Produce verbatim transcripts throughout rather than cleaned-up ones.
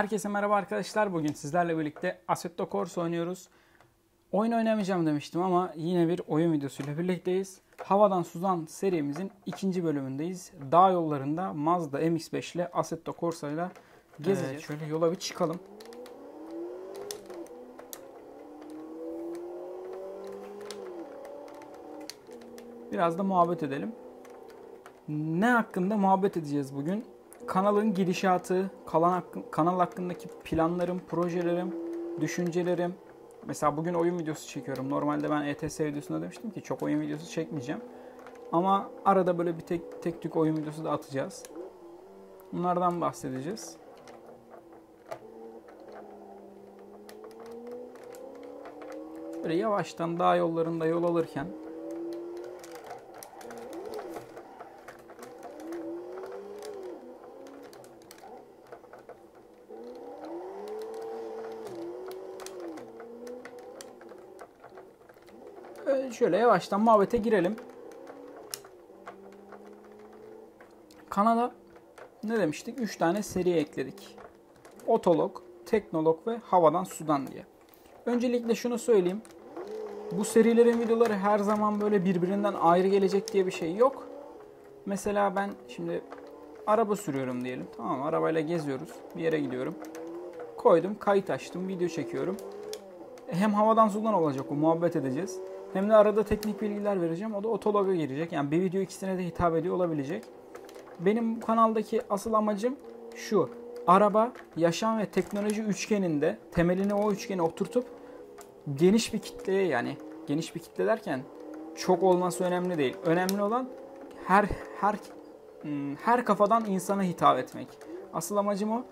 Herkese merhaba arkadaşlar. Bugün sizlerle birlikte Assetto Corsa oynuyoruz. Oyun oynamayacağım demiştim ama yine bir oyun videosuyla birlikteyiz. Havadan Sudan serimizin ikinci bölümündeyiz. Dağ yollarında Mazda M X beş ile Assetto Corsa ile gezeceğiz. Evet, şöyle yola bir çıkalım. Biraz da muhabbet edelim. Ne hakkında muhabbet edeceğiz bugün? Kanalın gidişatı, kanal hakkındaki planlarım, projelerim, düşüncelerim. Mesela bugün oyun videosu çekiyorum. Normalde ben E T S videosunda demiştim ki çok oyun videosu çekmeyeceğim. Ama arada böyle bir tek tek tük oyun videosu da atacağız. Bunlardan bahsedeceğiz. Böyle yavaştan dağ yollarında yol alırken şöyle yavaştan muhabbete girelim. Kanala ne demiştik? üç tane seri ekledik. OtoLog, TeknoLog ve Havadan Sudan diye. Öncelikle şunu söyleyeyim. Bu serilerin videoları her zaman böyle birbirinden ayrı gelecek diye bir şey yok. Mesela ben şimdi araba sürüyorum diyelim. Tamam mı? Arabayla geziyoruz. Bir yere gidiyorum. Koydum, kayıt açtım, video çekiyorum. Hem Havadan Sudan olacak o, muhabbet edeceğiz. Hem de arada teknik bilgiler vereceğim. O da otologa girecek. Yani bir video ikisine de hitap ediyor olabilecek. Benim bu kanaldaki asıl amacım şu. Araba, yaşam ve teknoloji üçgeninde temelini, o üçgeni oturtup geniş bir kitleye, yani geniş bir kitle derken çok olması önemli değil. Önemli olan her her her kafadan insana hitap etmek. Asıl amacım o.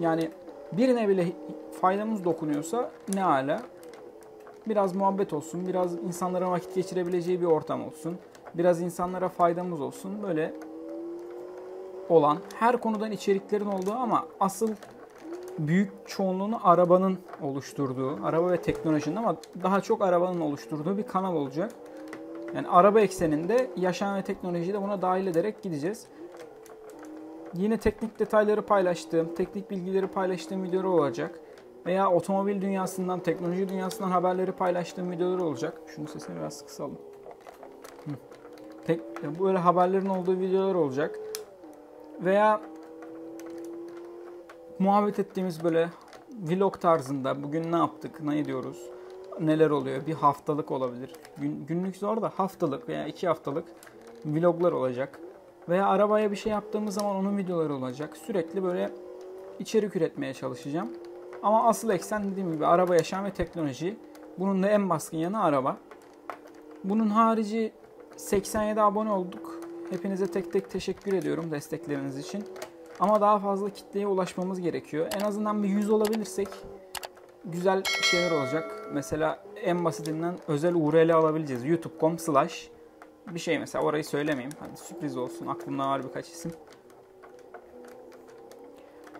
Yani birine bile faydamız dokunuyorsa ne ala. Biraz muhabbet olsun, biraz insanlara vakit geçirebileceği bir ortam olsun, biraz insanlara faydamız olsun, böyle olan her konudan içeriklerin olduğu ama asıl büyük çoğunluğunu arabanın oluşturduğu, araba ve teknolojinin ama daha çok arabanın oluşturduğu bir kanal olacak. Yani araba ekseninde yaşam ve teknolojiyi de buna dahil ederek gideceğiz. Yine teknik detayları paylaştığım, teknik bilgileri paylaştığım videolar olacak. Veya otomobil dünyasından, teknoloji dünyasından haberleri paylaştığım videolar olacak. Şunu sesini biraz kısalım. Bu öyle haberlerin olduğu videolar olacak. Veya muhabbet ettiğimiz böyle vlog tarzında bugün ne yaptık, ne ediyoruz, neler oluyor. Bir haftalık olabilir. Gün, günlük zor da haftalık veya iki haftalık vloglar olacak. Veya arabaya bir şey yaptığımız zaman onun videoları olacak. Sürekli böyle içerik üretmeye çalışacağım. Ama asıl eksen dediğim gibi araba, yaşam ve teknoloji. Bunun da en baskın yanı araba. Bunun harici seksen yedi abone olduk. Hepinize tek tek teşekkür ediyorum destekleriniz için. Ama daha fazla kitleye ulaşmamız gerekiyor. En azından bir yüz olabilirsek güzel şeyler olacak. Mesela en basitinden özel U R L alabileceğiz. youtube nokta com slash bir şey mesela, orayı söylemeyeyim. Hadi sürpriz olsun, aklımda var birkaç isim.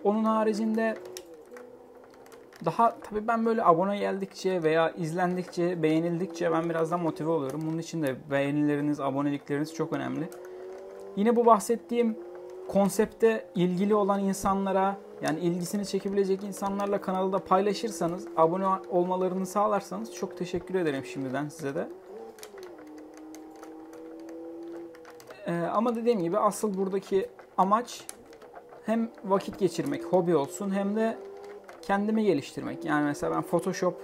Onun haricinde... Daha tabii ben böyle abone geldikçe veya izlendikçe, beğenildikçe ben biraz daha motive oluyorum. Bunun için de beğenileriniz, abonelikleriniz çok önemli. Yine bu bahsettiğim konsepte ilgili olan insanlara, yani ilgisini çekebilecek insanlarla kanalda paylaşırsanız, abone olmalarını sağlarsanız çok teşekkür ederim şimdiden size de. Ee, ama dediğim gibi asıl buradaki amaç hem vakit geçirmek, hobi olsun, hem de kendimi geliştirmek. Yani mesela ben Photoshop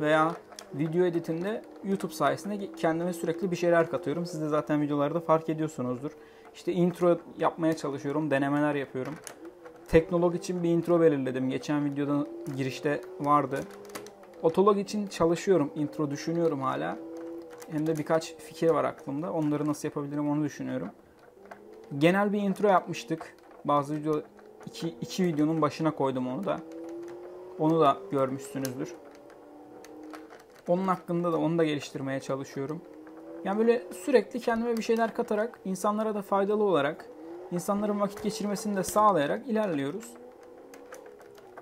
veya video editinde YouTube sayesinde kendime sürekli bir şeyler katıyorum. Siz de zaten videolarda fark ediyorsunuzdur. İşte intro yapmaya çalışıyorum, denemeler yapıyorum. TeknoLog için bir intro belirledim. Geçen videoda girişte vardı. Otolog için çalışıyorum, intro düşünüyorum hala. Hem de birkaç fikir var aklımda. Onları nasıl yapabilirim onu düşünüyorum. Genel bir intro yapmıştık. Bazı video İki, iki videonun başına koydum onu da. Onu da görmüşsünüzdür. Onun hakkında da onu da geliştirmeye çalışıyorum. Yani böyle sürekli kendime bir şeyler katarak, insanlara da faydalı olarak, insanların vakit geçirmesini de sağlayarak ilerliyoruz.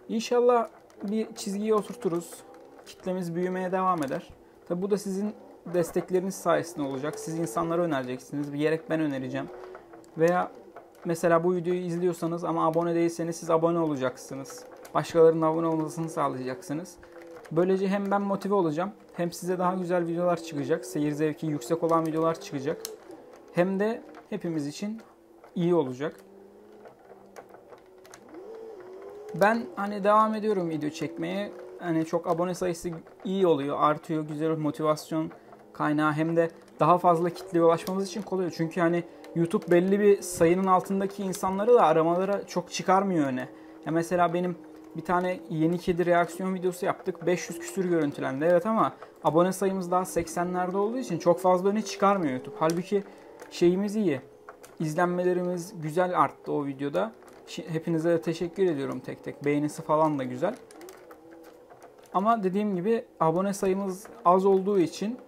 İnşallah bir çizgiye oturturuz. Kitlemiz büyümeye devam eder. Tabi bu da sizin destekleriniz sayesinde olacak. Siz insanlara önereceksiniz. Bir gerek ben önereceğim. Veya Mesela bu videoyu izliyorsanız ama abone değilseniz siz abone olacaksınız. Başkalarının abone olmasını sağlayacaksınız. Böylece hem ben motive olacağım, hem size daha güzel videolar çıkacak. Seyir zevki yüksek olan videolar çıkacak. Hem de hepimiz için iyi olacak. Ben hani devam ediyorum video çekmeye. Hani çok abone sayısı iyi oluyor, artıyor, güzel bir motivasyon kaynağı. Hem de daha fazla kitleye ulaşmamız için kolay. Çünkü hani YouTube belli bir sayının altındaki insanları da aramalara çok çıkarmıyor öne. Ya mesela benim bir tane yeni kedi reaksiyon videosu yaptık. beş yüz küsür görüntülendi. Evet ama abone sayımız daha seksenlerde olduğu için çok fazla öne çıkarmıyor YouTube. Halbuki şeyimiz iyi. İzlenmelerimiz güzel arttı o videoda. Hepinize de teşekkür ediyorum tek tek. Beğenisi falan da güzel. Ama dediğim gibi abone sayımız az olduğu için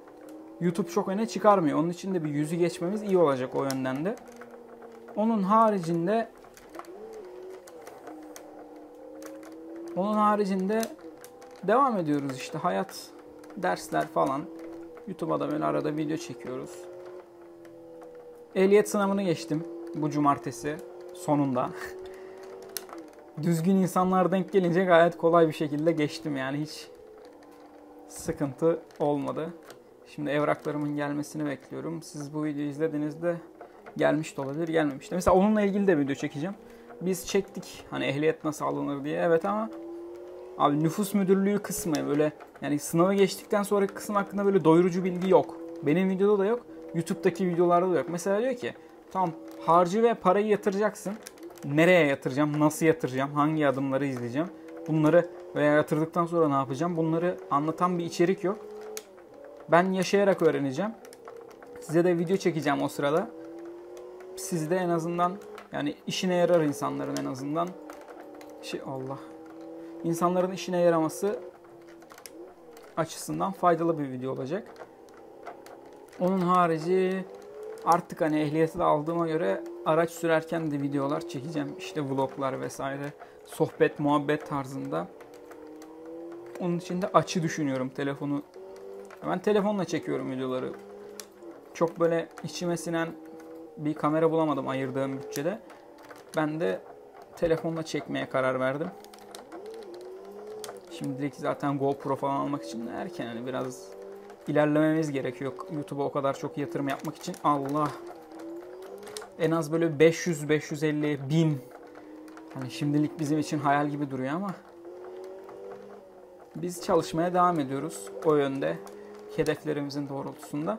YouTube çok öne çıkarmıyor. Onun için de bir yüzü geçmemiz iyi olacak o yönden de. Onun haricinde Onun haricinde devam ediyoruz işte. Hayat, dersler falan. YouTube'a da böyle arada video çekiyoruz. Ehliyet sınavını geçtim bu cumartesi sonunda. Düzgün insanlar denk gelince gayet kolay bir şekilde geçtim yani, hiç sıkıntı olmadı. Şimdi evraklarımın gelmesini bekliyorum. Siz bu videoyu izlediğinizde gelmiş de olabilir, gelmemiş de. Mesela onunla ilgili de video çekeceğim. Biz çektik hani ehliyet nasıl alınır diye, evet ama abi nüfus müdürlüğü kısmı böyle, yani sınavı geçtikten sonraki kısım hakkında böyle doyurucu bilgi yok. Benim videoda da yok, YouTube'daki videolarda da yok. Mesela diyor ki tam harcı ve parayı yatıracaksın. Nereye yatıracağım, nasıl yatıracağım, hangi adımları izleyeceğim, bunları veya yatırdıktan sonra ne yapacağım, bunları anlatan bir içerik yok. Ben yaşayarak öğreneceğim. Size de video çekeceğim o sırada. Siz de en azından yani işine yarar insanların en azından. Şey Allah. İnsanların işine yaraması açısından faydalı bir video olacak. Onun harici artık hani ehliyeti de aldığıma göre araç sürerken de videolar çekeceğim. İşte vloglar vesaire. Sohbet, muhabbet tarzında. Onun için de açı düşünüyorum telefonu. Ben telefonla çekiyorum videoları. Çok böyle içime sinen bir kamera bulamadım ayırdığım bütçede. Ben de telefonla çekmeye karar verdim. Şimdilik zaten GoPro falan almak için erken, hani biraz ilerlememiz gerekiyor. YouTube'a o kadar çok yatırım yapmak için Allah en az böyle beş yüz beş yüz elli bin. Hani şimdilik bizim için hayal gibi duruyor ama biz çalışmaya devam ediyoruz o yönde. Hedeflerimizin doğrultusunda.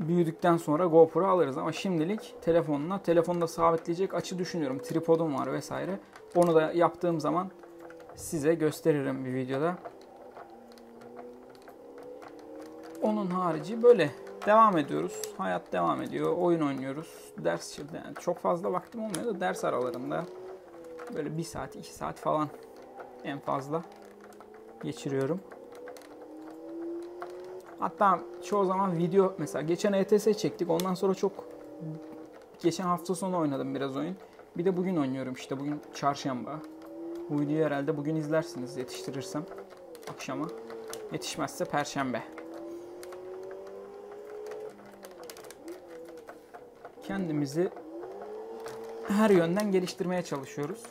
Büyüdükten sonra GoPro alırız ama şimdilik telefonla, telefonda sabitleyecek açı düşünüyorum. Tripodum var vesaire. Onu da yaptığım zaman size gösteririm bir videoda. Onun harici böyle devam ediyoruz. Hayat devam ediyor. Oyun oynuyoruz. Ders şimdi yani çok fazla vaktim olmuyor da ders aralarında böyle bir saat, iki saat falan en fazla geçiriyorum. Hatta çoğu zaman video, mesela geçen E T S çektik, ondan sonra çok, geçen hafta sonu oynadım biraz oyun. Bir de bugün oynuyorum işte, bugün çarşamba. Bu videoyu herhalde bugün izlersiniz yetiştirirsem akşama, yetişmezse perşembe. Kendimizi her yönden geliştirmeye çalışıyoruz.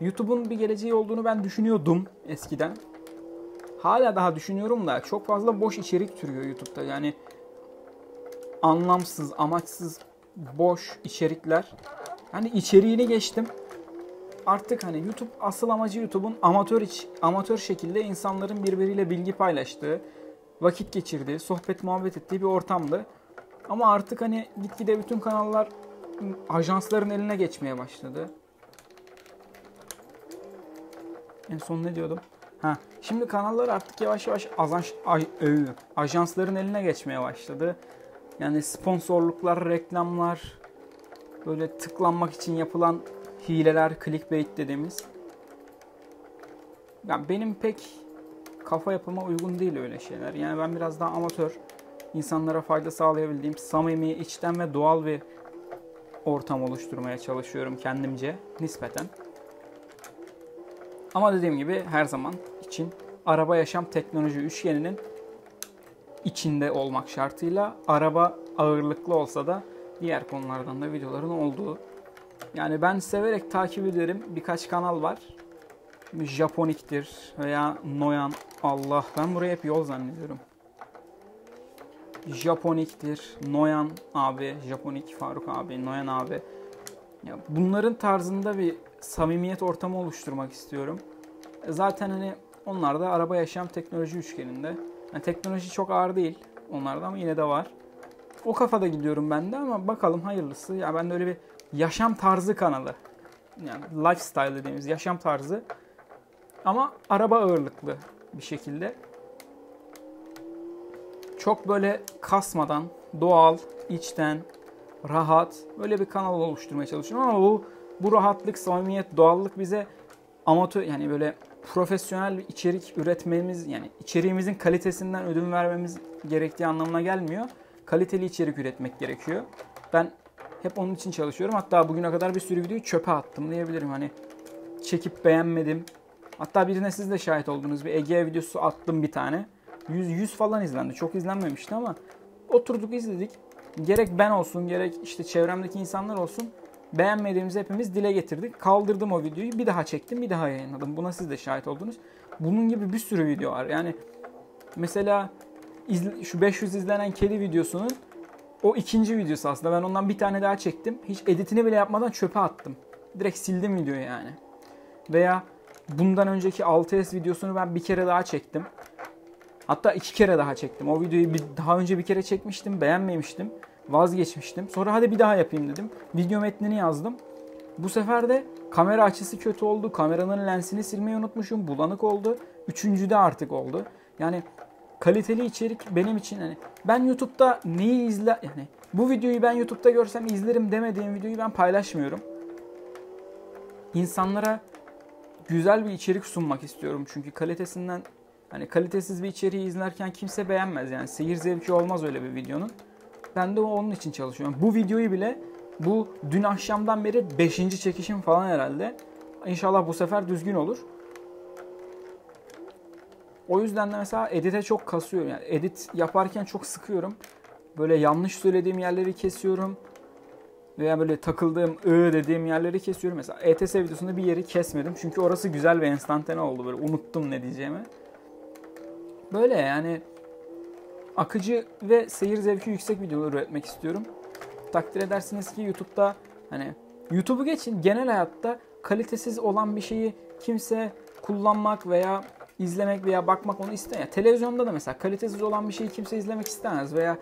YouTube'un bir geleceği olduğunu ben düşünüyordum eskiden. Hala daha düşünüyorum da çok fazla boş içerik türüyor YouTube'da. Yani anlamsız, amaçsız, boş içerikler. Hani içeriğini geçtim. Artık hani YouTube asıl amacı YouTube'un amatör iç, amatör şekilde insanların birbiriyle bilgi paylaştığı, vakit geçirdiği, sohbet muhabbet ettiği bir ortamdı. Ama artık hani gitgide bütün kanallar ajansların eline geçmeye başladı. En son ne diyordum? Ha, şimdi kanallar artık yavaş yavaş ajans, aj, ö, ajansların eline geçmeye başladı. Yani sponsorluklar, reklamlar, böyle tıklanmak için yapılan hileler, clickbait dediğimiz. Yani benim pek kafa yapıma uygun değil öyle şeyler. Yani ben biraz daha amatör, insanlara fayda sağlayabildiğim, samimi, içten ve doğal bir ortam oluşturmaya çalışıyorum kendimce, nispeten. Ama dediğim gibi her zaman için araba, yaşam, teknoloji üçgeninin içinde olmak şartıyla, araba ağırlıklı olsa da diğer konulardan da videoların olduğu. Yani ben severek takip ederim. Birkaç kanal var. Japoniktir veya Noyan. Allah, ben burayı hep yol zannediyorum. Japoniktir, Noyan abi, Japonik Faruk abi, Noyan abi. Ya bunların tarzında bir samimiyet ortamı oluşturmak istiyorum. Zaten hani onlar da araba, yaşam, teknoloji üçgeninde. Yani teknoloji çok ağır değil onlarda ama yine de var. O kafada gidiyorum ben de ama bakalım hayırlısı. Ya ben de öyle bir yaşam tarzı kanalı. Yani lifestyle dediğimiz yaşam tarzı. Ama araba ağırlıklı bir şekilde. Çok böyle kasmadan, doğal, içten, rahat böyle bir kanal oluşturmaya çalışıyorum ama bu bu rahatlık, samimiyet, doğallık bize amatör, yani böyle profesyonel bir içerik üretmemiz, yani içeriğimizin kalitesinden ödün vermemiz gerektiği anlamına gelmiyor. Kaliteli içerik üretmek gerekiyor. Ben hep onun için çalışıyorum. Hatta bugüne kadar bir sürü videoyu çöpe attım diyebilirim. Hani çekip beğenmedim. Hatta birine siz de şahit oldunuz. Bir Egea videosu attım bir tane. yüz, yüz falan izlendi. Çok izlenmemişti ama oturduk izledik. Gerek ben olsun, gerek işte çevremdeki insanlar olsun, beğenmediğimizi hepimiz dile getirdik. Kaldırdım o videoyu, bir daha çektim, bir daha yayınladım. Buna siz de şahit oldunuz. Bunun gibi bir sürü video var. Yani mesela şu beş yüz izlenen kedi videosunun o ikinci videosu aslında. Ben ondan bir tane daha çektim. Hiç editini bile yapmadan çöpe attım. Direkt sildim videoyu yani. Veya bundan önceki altı S videosunu ben bir kere daha çektim. Hatta iki kere daha çektim. O videoyu bir, daha önce bir kere çekmiştim, beğenmemiştim, vazgeçmiştim. Sonra hadi bir daha yapayım dedim. Video metnini yazdım. Bu sefer de kamera açısı kötü oldu. Kameranın lensini silmeyi unutmuşum. Bulanık oldu. Üçüncüde artık oldu. Yani kaliteli içerik benim için, hani ben YouTube'da neyi izle, yani bu videoyu ben YouTube'da görsem izlerim demediğim videoyu ben paylaşmıyorum. İnsanlara güzel bir içerik sunmak istiyorum çünkü kalitesinden, hani kalitesiz bir içeriği izlerken kimse beğenmez, yani seyir zevki olmaz öyle bir videonun. Ben de onun için çalışıyorum. Bu videoyu bile, bu dün akşamdan beri beşinci çekişim falan herhalde. İnşallah bu sefer düzgün olur. O yüzden de mesela edite çok kasıyorum. Yani edit yaparken çok sıkıyorum. Böyle yanlış söylediğim yerleri kesiyorum. Veya böyle takıldığım, ıı dediğim yerleri kesiyorum. Mesela E T S videosunda bir yeri kesmedim. Çünkü orası güzel ve enstantane oldu. Böyle unuttum ne diyeceğimi. Böyle yani akıcı ve seyir zevki yüksek videolar üretmek istiyorum. Takdir edersiniz ki YouTube'da, hani YouTube'u geçin, genel hayatta kalitesiz olan bir şeyi kimse kullanmak veya izlemek veya bakmak onu istemiyor. Yani televizyonda da mesela kalitesiz olan bir şeyi kimse izlemek istemez veya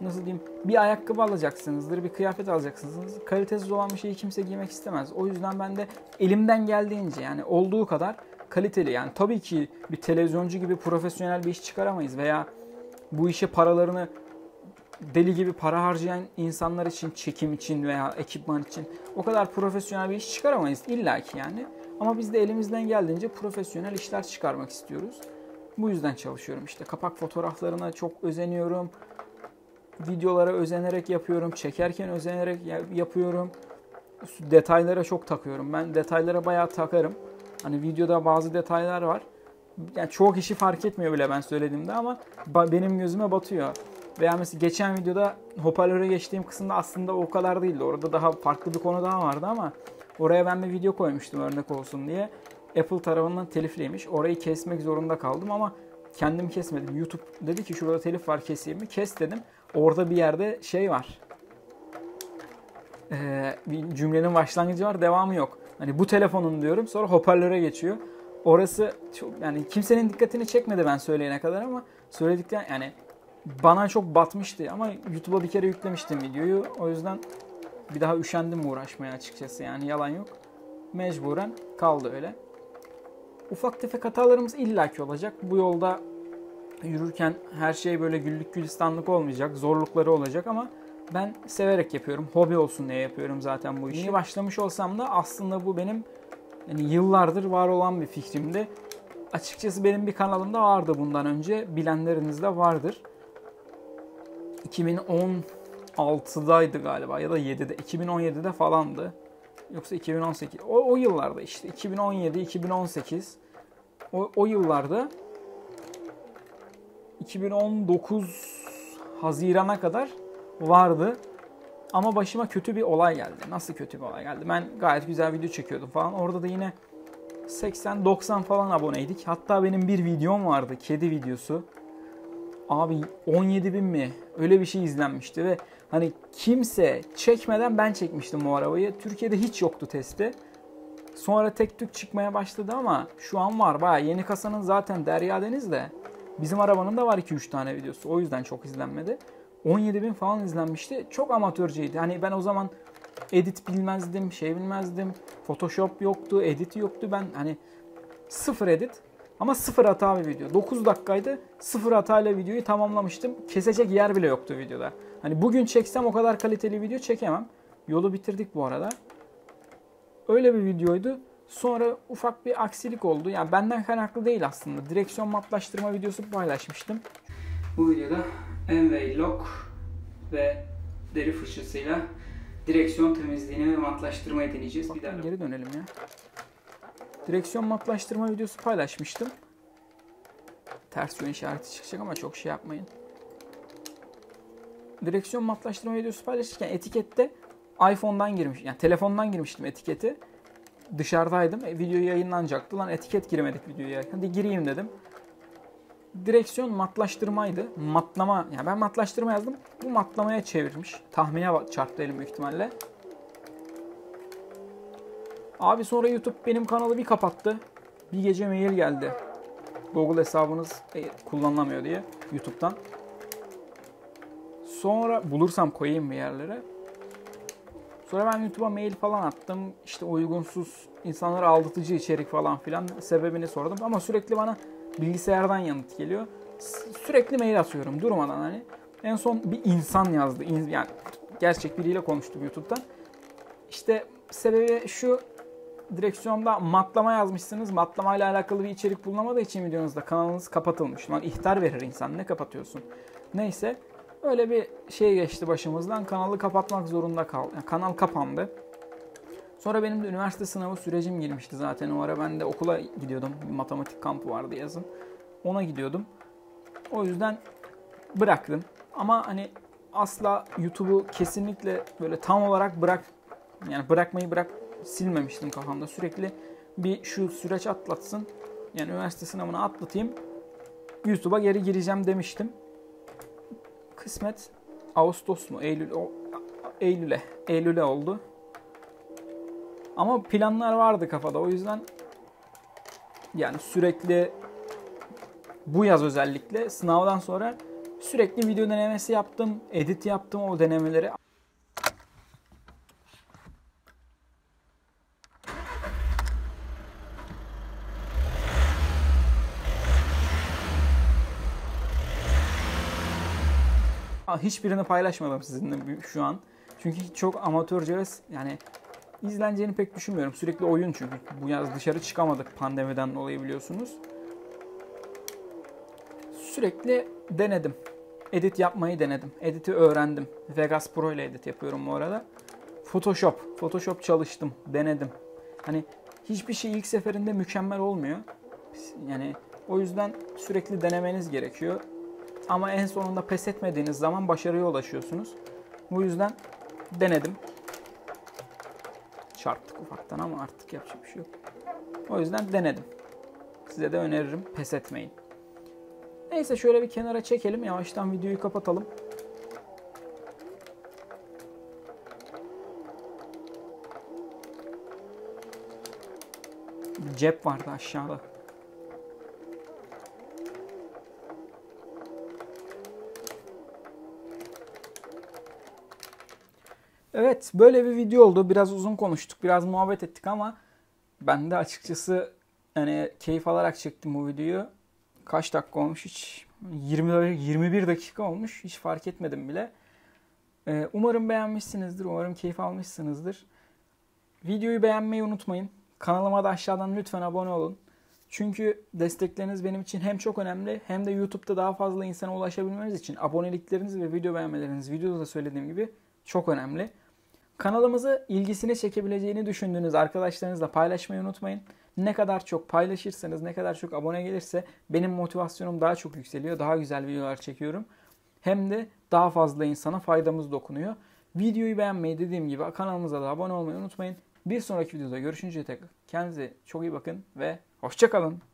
nasıl diyeyim, bir ayakkabı alacaksınızdır, bir kıyafet alacaksınızdır. Kalitesiz olan bir şeyi kimse giymek istemez. O yüzden ben de elimden geldiğince, yani olduğu kadar kaliteli, yani tabii ki bir televizyoncu gibi profesyonel bir iş çıkaramayız veya bu işe paralarını deli gibi para harcayan insanlar için, çekim için veya ekipman için o kadar profesyonel bir iş çıkaramayız illaki yani. Ama biz de elimizden geldiğince profesyonel işler çıkarmak istiyoruz. Bu yüzden çalışıyorum işte. Kapak fotoğraflarına çok özeniyorum. Videolara özenerek yapıyorum. Çekerken özenerek yapıyorum. Detaylara çok takıyorum. Ben detaylara bayağı takarım. Hani videoda bazı detaylar var. Yani çoğu kişi fark etmiyor bile ben söylediğimde ama benim gözüme batıyor. Veya mesela geçen videoda hoparlöre geçtiğim kısımda aslında o kadar değildi. Orada daha farklı bir konu daha vardı ama oraya ben bir video koymuştum örnek olsun diye. Apple tarafından telifliymiş. Orayı kesmek zorunda kaldım ama kendim kesmedim. YouTube dedi ki şurada telif var, keseyim mi? Kes dedim. Orada bir yerde şey var. Ee, bir cümlenin başlangıcı var, devamı yok. Hani bu telefonun diyorum, sonra hoparlöre geçiyor. Orası çok, yani kimsenin dikkatini çekmedi ben söyleyene kadar ama söyledikten, yani bana çok batmıştı ama YouTube'a bir kere yüklemiştim videoyu. O yüzden bir daha üşendim uğraşmaya açıkçası, yani yalan yok. Mecburen kaldı öyle. Ufak tefek hatalarımız illaki olacak. Bu yolda yürürken her şey böyle güllük gülistanlık olmayacak. Zorlukları olacak ama ben severek yapıyorum. Hobi olsun diye yapıyorum zaten bu işi. Niye başlamış olsam da aslında bu benim, yani yıllardır var olan bir fikrimdi. Açıkçası benim bir kanalımda vardı bundan önce. Bilenleriniz de vardır. iki bin on altıdaydı galiba ya da yedide. iki bin on yedide falandı. Yoksa iki bin on sekiz. O, o yıllarda işte. iki bin on yedi iki bin on sekiz. O, o yıllarda iki bin on dokuz Haziran'a kadar vardı. Ama başıma kötü bir olay geldi. Nasıl kötü bir olay geldi? Ben gayet güzel video çekiyordum falan. Orada da yine seksen doksan falan aboneydik. Hatta benim bir videom vardı. Kedi videosu. Abi on yedi bin mi? Öyle bir şey izlenmişti ve hani kimse çekmeden ben çekmiştim bu arabayı. Türkiye'de hiç yoktu testi. Sonra tek tük çıkmaya başladı ama şu an var. Bayağı yeni kasanın zaten Derya Deniz de bizim arabanın da var iki üç tane videosu. O yüzden çok izlenmedi. on yedi bin falan izlenmişti. Çok amatörceydi. Hani ben o zaman edit bilmezdim, şey bilmezdim. Photoshop yoktu, edit yoktu. Ben hani sıfır edit ama sıfır hata bir video. dokuz dakikaydı. Sıfır hatayla videoyu tamamlamıştım. Kesecek yer bile yoktu videoda. Hani bugün çeksem o kadar kaliteli video çekemem. Yolu bitirdik bu arada. Öyle bir videoydu. Sonra ufak bir aksilik oldu. Yani benden kaynaklı değil aslında. Direksiyon matlaştırma videosu paylaşmıştım. Bu videoda M V Lock ve deri fırçasıyla direksiyon temizliğini ve matlaştırmayı deneyeceğiz. Bakın, bir daha geri dönelim ya. Direksiyon matlaştırma videosu paylaşmıştım. Ters yön işareti çıkacak ama çok şey yapmayın. Direksiyon matlaştırma videosu paylaşırken etikette iPhone'dan girmiş, yani telefondan girmiştim etiketi. Dışarıdaydım. E, video yayınlanacaktı. Lan etiket giremedik videoya. Hadi gireyim dedim. Direksiyon matlaştırmaydı. Matlama, yani ben matlaştırma yazdım. Bu matlamaya çevirmiş. Tahmine çarptı elim büyük ihtimalle. Abi sonra YouTube benim kanalı bir kapattı. Bir gece mail geldi. Google hesabınız kullanılamıyor diye YouTube'dan. Sonra bulursam koyayım bir yerlere. Sonra ben YouTube'a mail falan attım. İşte uygunsuz, insanlara aldatıcı içerik falan filan, sebebini sordum. Ama sürekli bana bilgisayardan yanıt geliyor. Sürekli mail atıyorum durmadan hani. En son bir insan yazdı. Yani gerçek biriyle konuştum YouTube'dan. İşte sebebi şu, direksiyonda matlama yazmışsınız. Matlamayla alakalı bir içerik bulunamadığı için videonuzda kanalınız kapatılmış. Lan ihtar verir insan, ne kapatıyorsun? Neyse. Öyle bir şey geçti başımızdan. Kanalı kapatmak zorunda kaldı. Yani kanal kapandı. Sonra benim de üniversite sınavı sürecim girmişti zaten o ara. Ben de okula gidiyordum. Bir matematik kampı vardı yazın. Ona gidiyordum. O yüzden bıraktım. Ama hani asla YouTube'u kesinlikle böyle tam olarak bırak, yani bırakmayı bırak silmemiştim kafamda. Sürekli bir şu süreç atlatsın. Yani üniversite sınavını atlatayım. YouTube'a geri gireceğim demiştim. Kısmet Ağustos mu Eylül Eylül'e Eylül'e oldu. Ama planlar vardı kafada, o yüzden yani sürekli bu yaz özellikle sınavdan sonra sürekli video denemesi yaptım, edit yaptım o denemeleri. Hiçbirini paylaşmadım sizinle şu an. Çünkü çok amatörce ve yani izleneceğini pek düşünmüyorum. Sürekli oyun çünkü. Bu yaz dışarı çıkamadık pandemiden dolayı biliyorsunuz. Sürekli denedim. Edit yapmayı denedim. Edit'i öğrendim. Vegas Pro ile edit yapıyorum bu arada. Photoshop. Photoshop çalıştım. Denedim. Hani hiçbir şey ilk seferinde mükemmel olmuyor. Yani o yüzden sürekli denemeniz gerekiyor. Ama en sonunda pes etmediğiniz zaman başarıya ulaşıyorsunuz. Bu yüzden denedim. Çarptık ufaktan ama artık yapacak bir şey yok. O yüzden denedim. Size de öneririm, pes etmeyin. Neyse şöyle bir kenara çekelim. Yavaştan videoyu kapatalım. Cep vardı aşağıda. Evet, böyle bir video oldu. Biraz uzun konuştuk, biraz muhabbet ettik ama ben de açıkçası hani keyif alarak çektim bu videoyu. Kaç dakika olmuş hiç? yirmi yirmi bir dakika olmuş. Hiç fark etmedim bile. Ee, umarım beğenmişsinizdir. Umarım keyif almışsınızdır. Videoyu beğenmeyi unutmayın. Kanalıma da aşağıdan lütfen abone olun. Çünkü destekleriniz benim için hem çok önemli hem de YouTube'da daha fazla insana ulaşabilmeniz için abonelikleriniz ve video beğenmeleriniz, videoda da söylediğim gibi çok önemli. Kanalımızı ilgisini çekebileceğini düşündüğünüz arkadaşlarınızla paylaşmayı unutmayın. Ne kadar çok paylaşırsanız, ne kadar çok abone gelirse benim motivasyonum daha çok yükseliyor. Daha güzel videolar çekiyorum. Hem de daha fazla insana faydamız dokunuyor. Videoyu beğenmeyi, dediğim gibi kanalımıza da abone olmayı unutmayın. Bir sonraki videoda görüşünceye tekrar kendinize çok iyi bakın ve hoşça kalın.